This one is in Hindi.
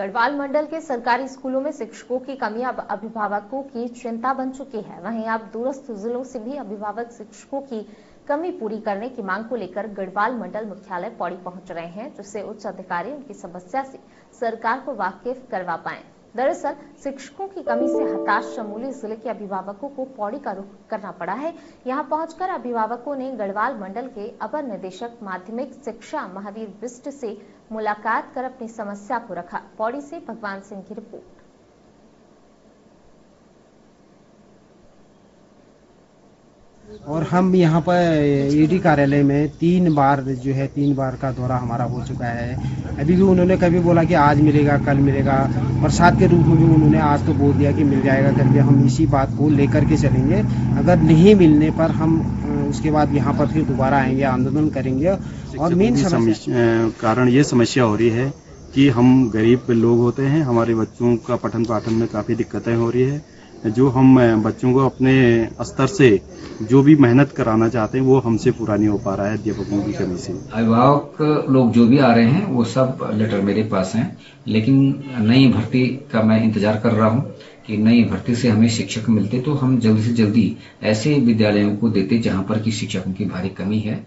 गढ़वाल मंडल के सरकारी स्कूलों में शिक्षकों की कमी अब अभिभावकों की चिंता बन चुकी है। वहीं अब दूरस्थ जिलों से भी अभिभावक शिक्षकों की कमी पूरी करने की मांग को लेकर गढ़वाल मंडल मुख्यालय पौड़ी पहुंच रहे हैं, जिससे उच्च अधिकारी उनकी समस्या से सरकार को वाकिफ करवा पाए। दरअसल शिक्षकों की कमी से हताश चमोली जिले के अभिभावकों को पौड़ी का रुख करना पड़ा है। यहां पहुंचकर अभिभावकों ने गढ़वाल मंडल के अपर निदेशक माध्यमिक शिक्षा महावीर बिष्ट से मुलाकात कर अपनी समस्या को रखा। पौड़ी से भगवान सिंह की रिपोर्ट। और हम यहाँ पर ईडी कार्यालय में तीन बार का दौरा हमारा हो चुका है। अभी भी उन्होंने कभी बोला कि आज मिलेगा, कल मिलेगा, बरसात के रूप में भी उन्होंने आज तो बोल दिया कि मिल जाएगा करके। हम इसी बात को लेकर के चलेंगे। अगर नहीं मिलने पर हम उसके बाद यहाँ पर फिर दोबारा आएंगे, आंदोलन करेंगे। और मेन कारण ये समस्या हो रही है कि हम गरीब लोग होते हैं, हमारे बच्चों का पठन पाठन में काफ़ी दिक्कतें हो रही है। जो हम बच्चों को अपने स्तर से जो भी मेहनत कराना चाहते हैं वो हमसे पूरा नहीं हो पा रहा है अध्यापकों की कमी से। अभिभावक लोग जो भी आ रहे हैं वो सब लेटर मेरे पास हैं, लेकिन नई भर्ती का मैं इंतजार कर रहा हूं कि नई भर्ती से हमें शिक्षक मिलते तो हम जल्दी से जल्दी ऐसे विद्यालयों को देते जहां पर कि शिक्षकों की भारी कमी है।